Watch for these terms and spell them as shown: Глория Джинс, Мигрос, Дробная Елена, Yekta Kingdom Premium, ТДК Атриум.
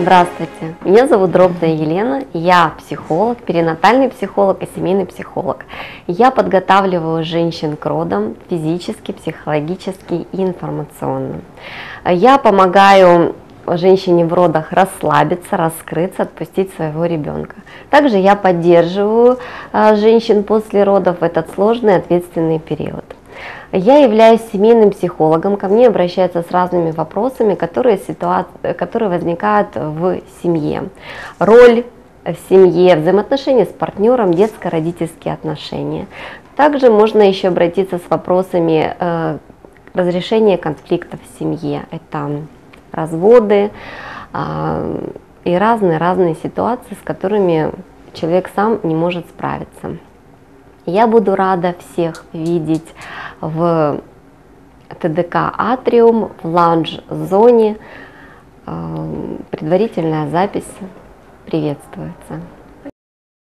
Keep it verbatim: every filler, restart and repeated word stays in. Здравствуйте, меня зовут Дробная Елена, я психолог, перинатальный психолог и семейный психолог. Я подготавливаю женщин к родам физически, психологически и информационно. Я помогаю женщине в родах расслабиться, раскрыться, отпустить своего ребенка. Также я поддерживаю женщин после родов в этот сложный, ответственный период. Я являюсь семейным психологом, ко мне обращаются с разными вопросами, которые, ситуа... которые возникают в семье. Роль в семье, взаимоотношения с партнером, детско-родительские отношения. Также можно еще обратиться с вопросами э, разрешения конфликтов в семье. Это разводы э, и разные-разные ситуации, с которыми человек сам не может справиться. Я буду рада всех видеть в ТДК Атриум, в лаунж-зоне. Предварительная запись приветствуется.